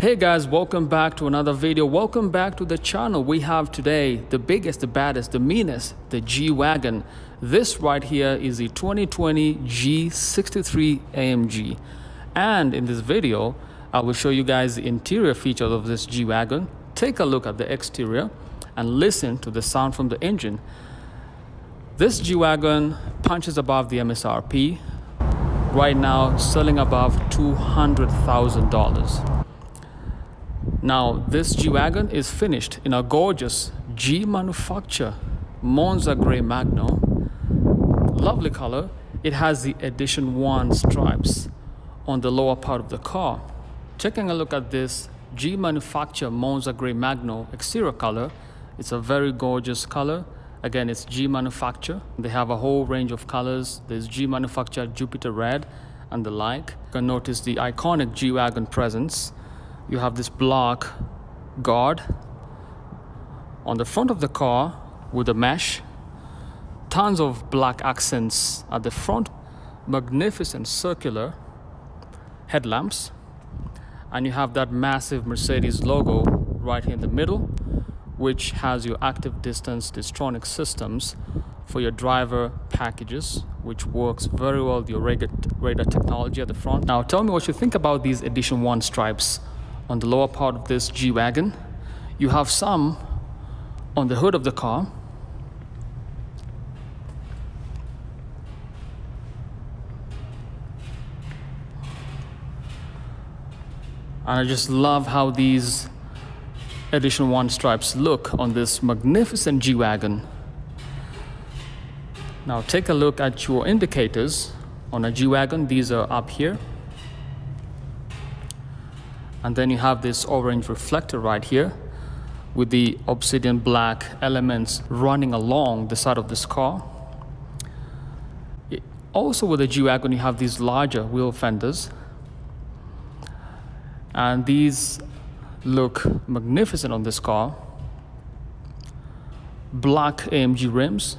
Hey guys, welcome back to another video. Welcome back to the channel. We have today the biggest, the baddest, the meanest, the G-Wagon. This right here is the 2020 G63 AMG. And in this video, I will show you guys the interior features of this G-Wagon. Take a look at the exterior and listen to the sound from the engine. This G-Wagon punches above the MSRP. Right now, selling above $200,000. Now, this G-Wagon is finished in a gorgeous G manufaktur Monza Grey Magno. Lovely color. It has the Edition 1 stripes on the lower part of the car. Taking a look at this G manufaktur Monza Grey Magno exterior color. It's a very gorgeous color. Again, it's G manufaktur. They have a whole range of colors. There's G manufaktur Jupiter Red and the like. You can notice the iconic G-Wagon presence. You have this black guard on the front of the car with a mesh, tons of black accents at the front, magnificent circular headlamps, and you have that massive Mercedes logo right here in the middle, which has your active distance Distronic systems for your driver packages, which works very well with your radar technology at the front. Now tell me what you think about these Edition 1 stripes on the lower part of this G-Wagon. You have some on the hood of the car. And I just love how these Edition 1 stripes look on this magnificent G-Wagon. Now take a look at your indicators on a G-Wagon. These are up here. And then you have this orange reflector right here with the obsidian black elements running along the side of this car. Also with the G-Wagon, you have these larger wheel fenders. And these look magnificent on this car. Black AMG rims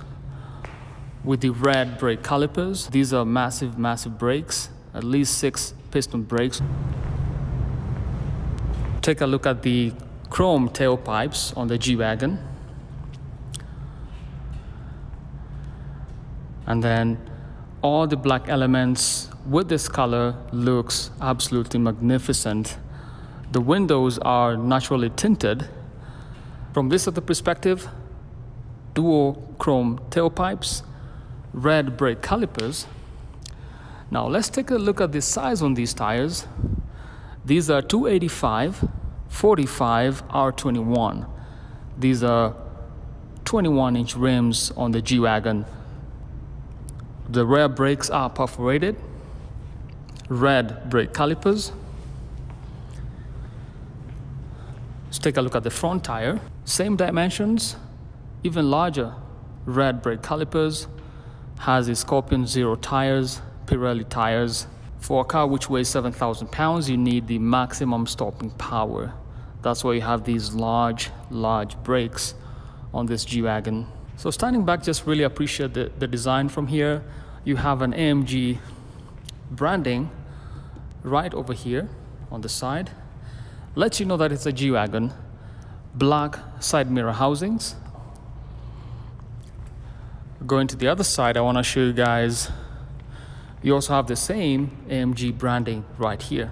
with the red brake calipers. These are massive, massive brakes, at least 6 piston brakes. Take a look at the chrome tailpipes on the G-Wagon. And then all the black elements with this color looks absolutely magnificent. The windows are naturally tinted. From this other perspective, dual chrome tailpipes, red brake calipers. Now let's take a look at the size on these tires. These are 285, 45, R21. These are 21-inch rims on the G-Wagon. The rear brakes are perforated, red brake calipers. Let's take a look at the front tire. Same dimensions, even larger red brake calipers. Has the Scorpion Zero tires, Pirelli tires. For a car which weighs 7,000 pounds, you need the maximum stopping power. That's why you have these large brakes on this G-Wagon. So standing back, just really appreciate the design from here. You have an AMG branding right over here on the side. Lets you know that it's a G-Wagon. Black side mirror housings. Going to the other side, I want to show you guys. You also have the same AMG branding right here.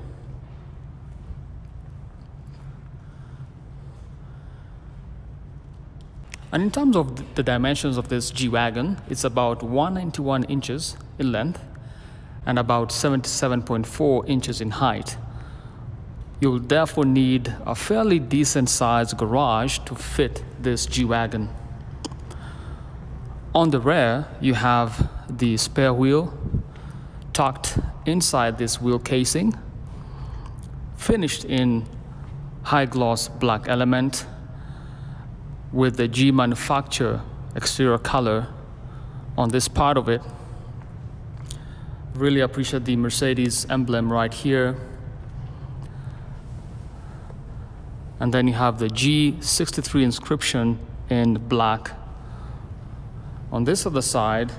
And in terms of the dimensions of this G-Wagon, it's about 191 inches in length and about 77.4 inches in height. You'll therefore need a fairly decent sized garage to fit this G-Wagon. On the rear, you have the spare wheel tucked inside this wheel casing, finished in high gloss black element with the G manufaktur exterior color on this part of it. Really appreciate the Mercedes emblem right here. And then you have the G63 inscription in black. On this other side,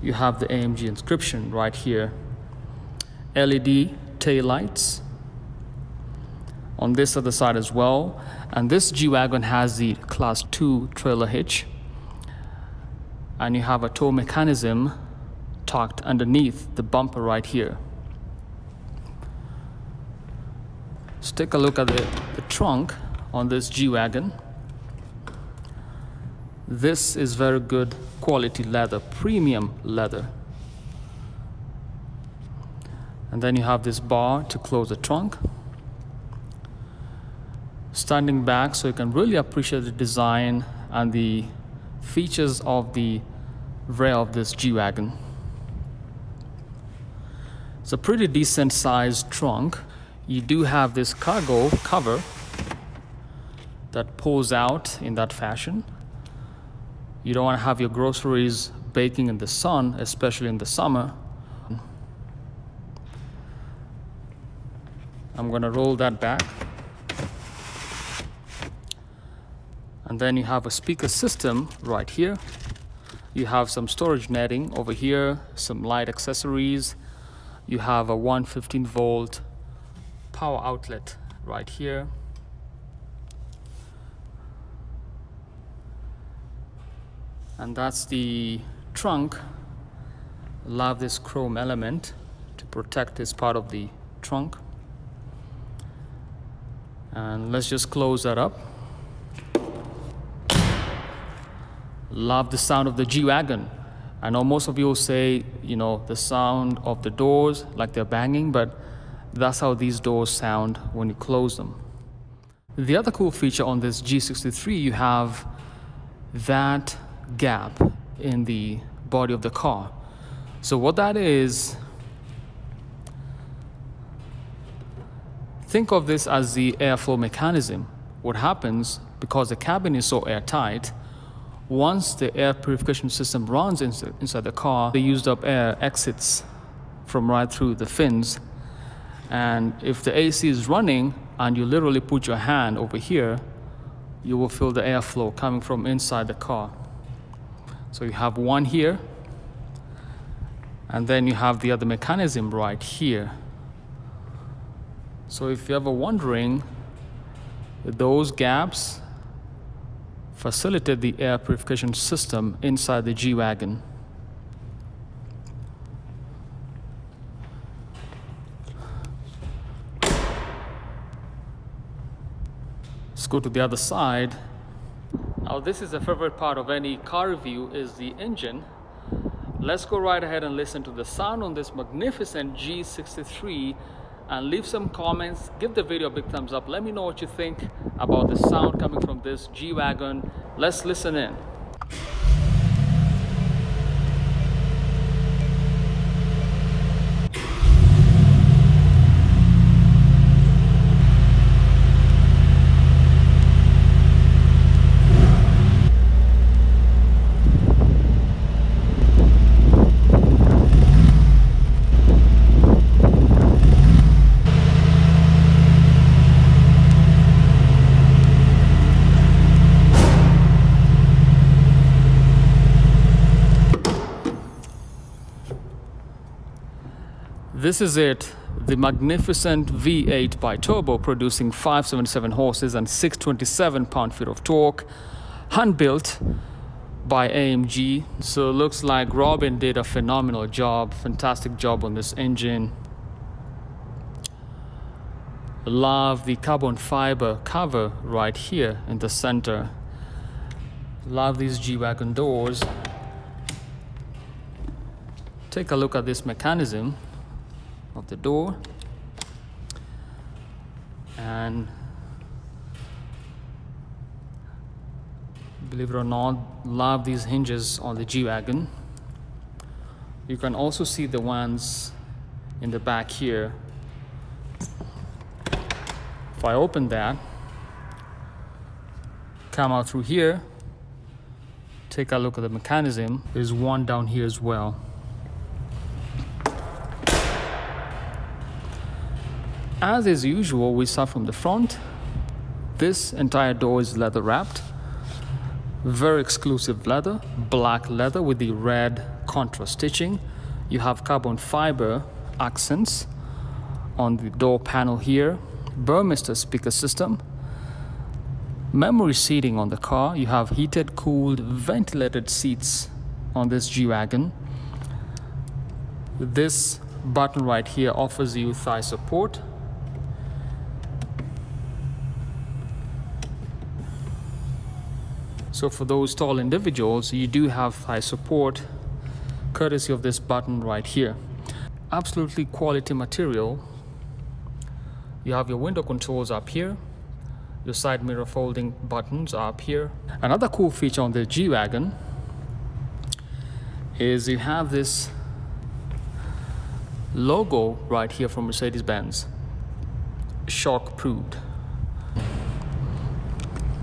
you have the AMG inscription right here. LED tail lights. on this other side as well. And this G-Wagon has the class 2 trailer hitch, and you have a tow mechanism tucked underneath the bumper right here. Let's take a look at the trunk on this G-Wagon. This is very good quality leather, premium leather. And then you have this bar to close the trunk. Standing back, so you can really appreciate the design and the features of the rear of this G-Wagon. It's a pretty decent sized trunk. You do have this cargo cover that pulls out in that fashion. You don't want to have your groceries baking in the sun, especially in the summer. I'm going to roll that back. And then you have a speaker system right here. You have some storage netting over here, some light accessories. You have a 115 volt power outlet right here. And that's the trunk. Love this chrome element to protect this part of the trunk. And let's just close that up. Love the sound of the G-Wagon. I know most of you will say, you know, the sound of the doors, like they're banging, but that's how these doors sound when you close them. The other cool feature on this G63, you have that gap in the body of the car. So what that is, think of this as the airflow mechanism. What happens, because the cabin is so airtight, once the air purification system runs inside the car, the used up air exits from right through the fins. And if the AC is running and you literally put your hand over here, you will feel the airflow coming from inside the car. So you have one here, and then you have the other mechanism right here. So if you're ever wondering, those gaps facilitate the air purification system inside the G-Wagon. Let's go to the other side. Now this is a favorite part of any car review, is the engine. Let's go right ahead and listen to the sound on this magnificent G63 and leave some comments. Give the video a big thumbs up. Let me know what you think about the sound coming from this G-Wagon. Let's listen in. This is it, the magnificent V8 Biturbo producing 577 horses and 627 pound-feet of torque, hand-built by AMG. So it looks like Robin did a phenomenal job, fantastic job on this engine. Love the carbon fiber cover right here in the center. Love these G-Wagon doors. Take a look at this mechanism of the door, and believe it or not, love these hinges on the G-Wagon. You can also see the ones in the back here. If I open that, come out through here, take a look at the mechanism. There's one down here as well. As is usual, we start from the front. This entire door is leather wrapped. Very exclusive leather, black leather with the red contrast stitching. You have carbon fiber accents on the door panel here. Burmester speaker system, memory seating on the car. You have heated, cooled, ventilated seats on this G-Wagon. This button right here offers you thigh support. So for those tall individuals, you do have thigh support courtesy of this button right here. Absolutely quality material. You have your window controls up here. Your side mirror folding buttons are up here. Another cool feature on the G-Wagon is you have this logo right here from Mercedes-Benz, shock proofed.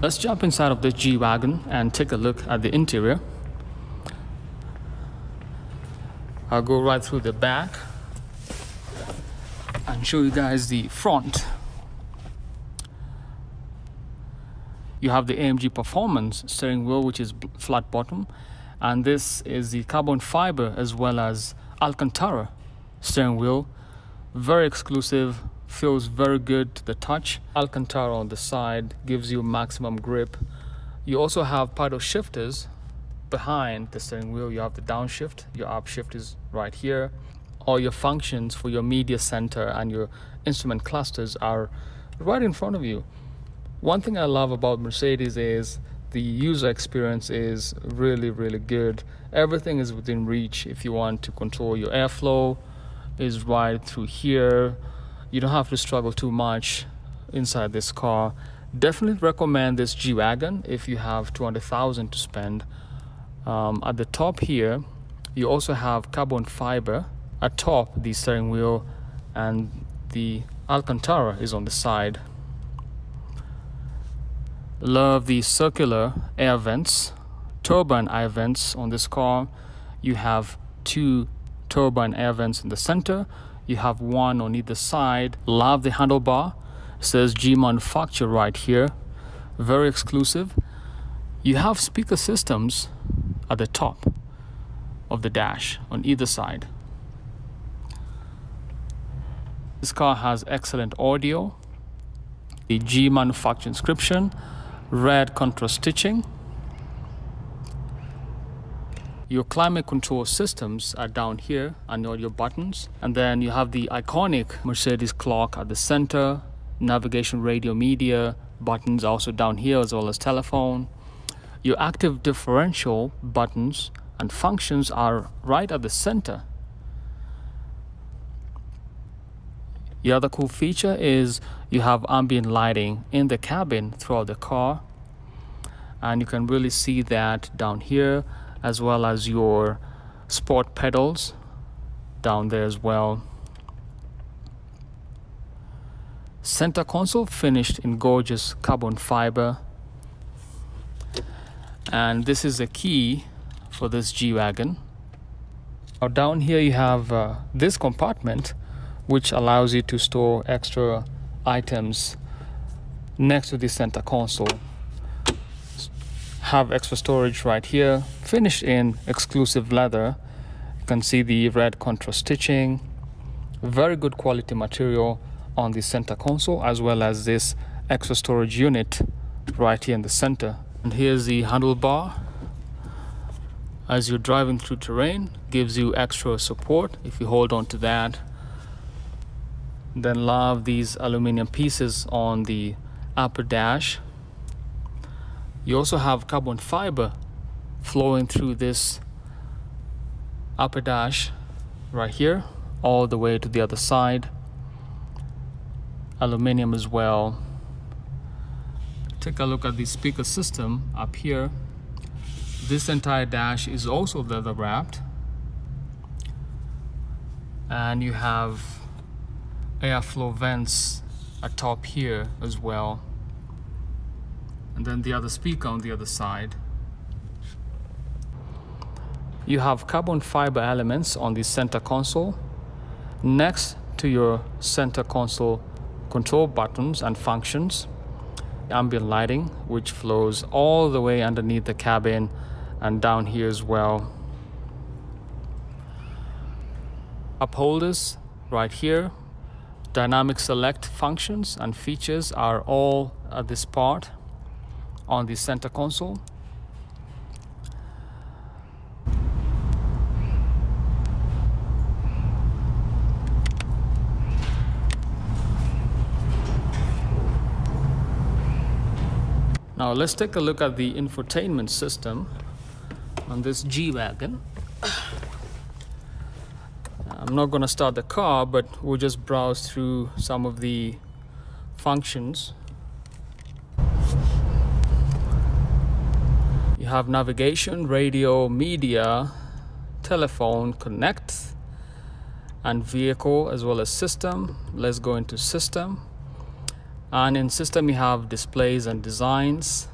Let's jump inside of the G-Wagon and take a look at the interior. I'll go right through the back and show you guys the front. You have the AMG Performance steering wheel, which is flat bottom, and this is the carbon fiber as well as Alcantara steering wheel. Very exclusive, feels very good to the touch. Alcantara on the side gives you maximum grip. You also have paddle shifters behind the steering wheel. You have the downshift, your upshift is right here. All your functions for your media center and your instrument clusters are right in front of you. One thing I love about Mercedes is the user experience is really good. Everything is within reach. If you want to control your airflow, is right through here. You don't have to struggle too much inside this car. Definitely recommend this G-Wagon if you have 200,000 to spend. At the top here, you also have carbon fiber atop the steering wheel, and the Alcantara is on the side. Love the circular air vents, turbine air vents on this car. You have two turbine air vents in the center. You have one on either side. Love the handlebar. It says G Manufaktur right here. Very exclusive. You have speaker systems at the top of the dash on either side. This car has excellent audio. The G Manufaktur inscription, red contrast stitching. Your climate control systems are down here, and all your buttons. And then you have the iconic Mercedes clock at the center. Navigation, radio, media buttons are also down here, as well as telephone. Your active differential buttons and functions are right at the center. The other cool feature is you have ambient lighting in the cabin throughout the car. And you can really see that down here, as well as your sport pedals down there as well. Center console finished in gorgeous carbon fiber. And this is a key for this G-Wagon. Now down here you have this compartment, which allows you to store extra items next to the center console. Have extra storage right here, finished in exclusive leather. You can see the red contrast stitching. Very good quality material on the center console, as well as this extra storage unit right here in the center. And here's the handlebar. As you're driving through terrain, gives you extra support if you hold on to that. Then love these aluminum pieces on the upper dash. You also have carbon fiber flowing through this upper dash right here, all the way to the other side. Aluminium as well. Take a look at the speaker system up here. This entire dash is also leather wrapped. And you have airflow vents atop here as well. And then the other speaker on the other side. You have carbon fiber elements on the center console, next to your center console control buttons and functions. Ambient lighting, which flows all the way underneath the cabin and down here as well. Upholders right here. dynamic select functions and features are all at this part on the center console. Now let's take a look at the infotainment system on this G-Wagon. I'm not going to start the car, but we'll just browse through some of the functions. You have navigation, radio, media, telephone, connect, and vehicle, as well as system. Let's go into system. And in system you have displays and designs,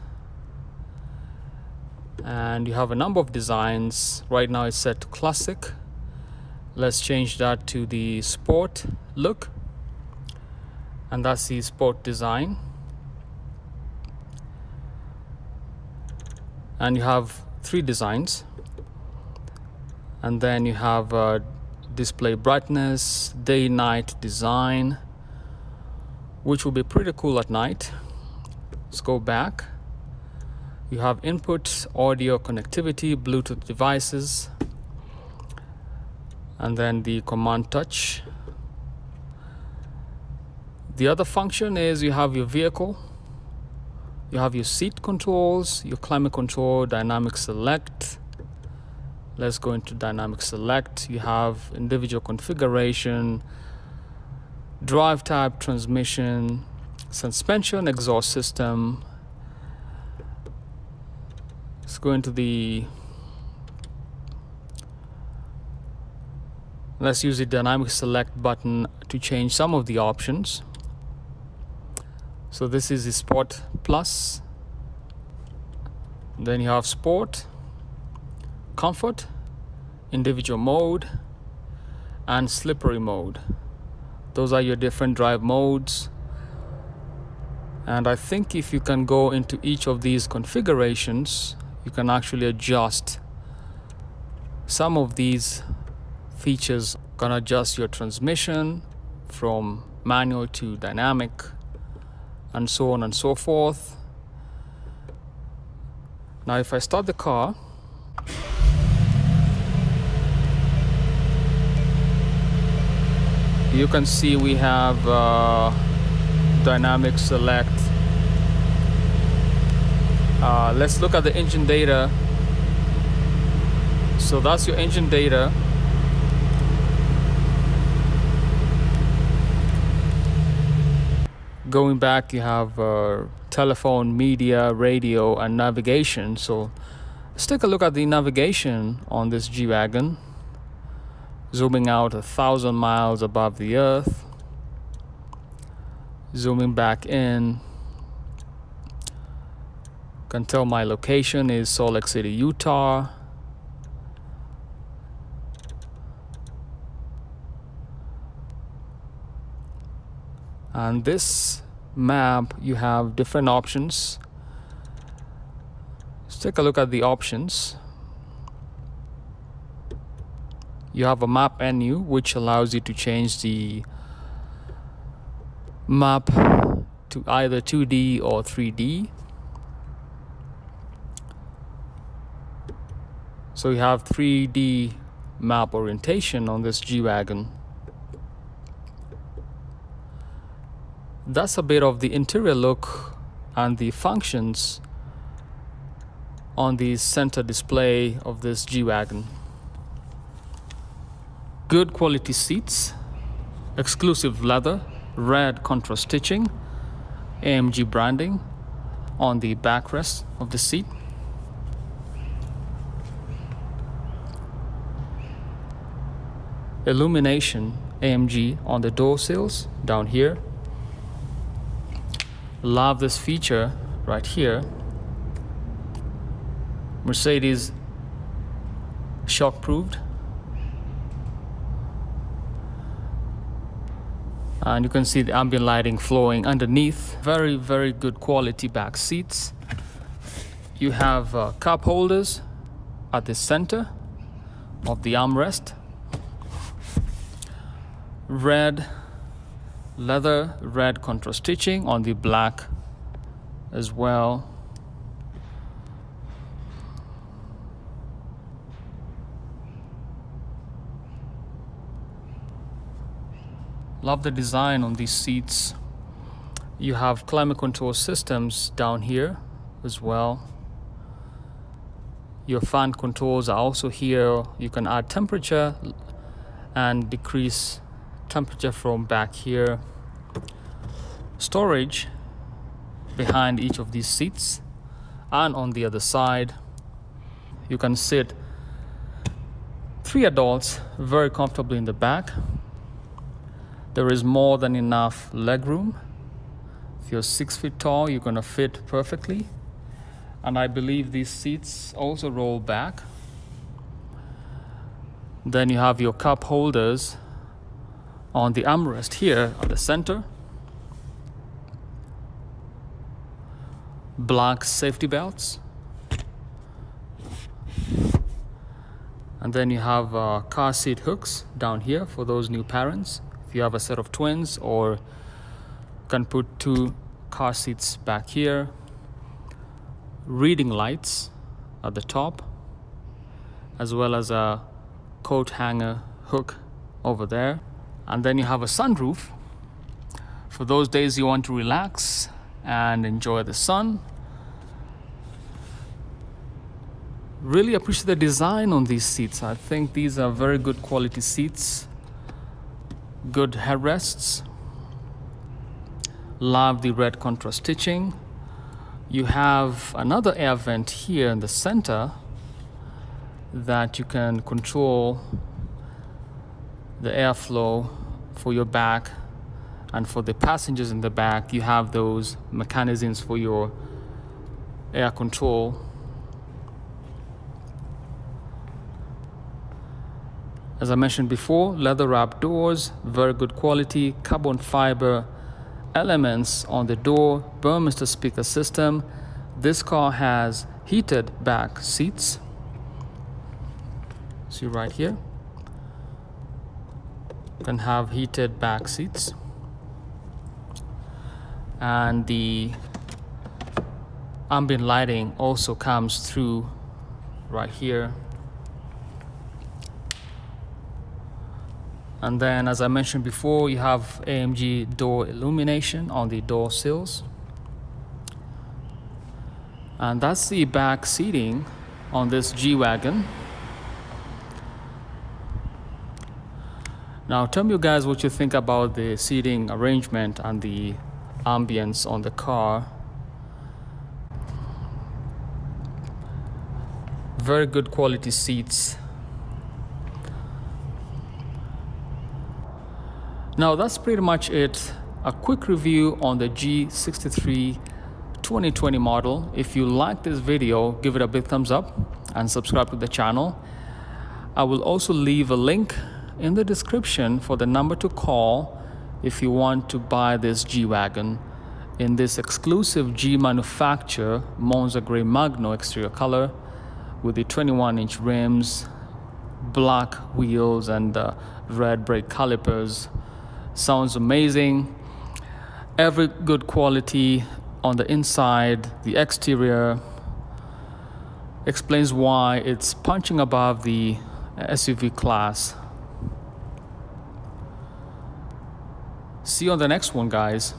and you have a number of designs. Right now it's set to classic. Let's change that to the sport look, and that's the sport design. And you have three designs, and then you have display brightness, day night design, which will be pretty cool at night. Let's go back. You have input, audio connectivity, Bluetooth devices, and then the command touch. The other function is you have your vehicle, you have your seat controls, your climate control, dynamic select. Let's go into dynamic select. You have individual configuration, drive type, transmission, suspension, exhaust system. Let's go into the, let's use the dynamic select button to change some of the options. So this is the Sport Plus. Then you have Sport, Comfort, Individual Mode, and Slippery Mode. Those are your different drive modes, and I think if you can go into each of these configurations, you can actually adjust some of these features. You can adjust your transmission from manual to dynamic, and so on and so forth. Now if I start the car, you can see we have dynamic select. Let's look at the engine data. So that's your engine data. Going back, you have telephone, media, radio, and navigation. So let's take a look at the navigation on this G-Wagon. Zooming out 1,000 miles above the earth, zooming back in, can tell my location is Salt Lake City, Utah. And this map, you have different options. Let's take a look at the options. You have a map menu, which allows you to change the map to either 2D or 3D. So you have 3D map orientation on this G-Wagon. That's a bit of the interior look and the functions on the center display of this G-Wagon. Good quality seats, exclusive leather, red contrast stitching, AMG branding on the backrest of the seat. Illumination AMG on the door sills down here. Love this feature right here. Mercedes shockproofed. And you can see the ambient lighting flowing underneath. Very, very good quality back seats. You have cup holders at the center of the armrest. Red leather red contrast stitching on the black as well. Love the design on these seats. You have climate control systems down here as well. Your fan controls are also here. You can add temperature and decrease temperature from back here. Storage behind each of these seats, and on the other side you can sit 3 adults very comfortably in the back. There is more than enough leg room. If you're 6 feet tall, you're gonna fit perfectly. And I believe these seats also roll back. Then you have your cup holders on the armrest here at the center. Black safety belts. And then you have car seat hooks down here for those new parents. If you have a set of twins, or can put 2 car seats back here. Reading lights at the top, as well as a coat hanger hook over there. And then you have a sunroof for those days you want to relax and enjoy the sun. Really appreciate the design on these seats. I think these are very good quality seats, good headrests. Love the red contrast stitching. You have another air vent here in the center that you can control the airflow for your back, and for the passengers in the back you have those mechanisms for your air control. As I mentioned before, leather wrapped doors, very good quality, carbon fiber elements on the door, Burmester speaker system. This car has heated back seats. See right here, you can have heated back seats. And the ambient lighting also comes through right here. And then, as I mentioned before, you have AMG door illumination on the door sills. And that's the back seating on this G-Wagon. Now tell me, you guys, what you think about the seating arrangement and the ambience on the car. Very good quality seats. Now that's pretty much it. A quick review on the G63 2020 model. If you like this video, give it a big thumbs up and subscribe to the channel. I will also leave a link in the description for the number to call if you want to buy this G-Wagon in this exclusive G manufaktur Monza Grey Magno exterior color with the 21-inch rims, black wheels, and red brake calipers. Sounds amazing. Every good quality on the inside. The exterior explains why it's punching above the SUV class. See you on the next one, guys.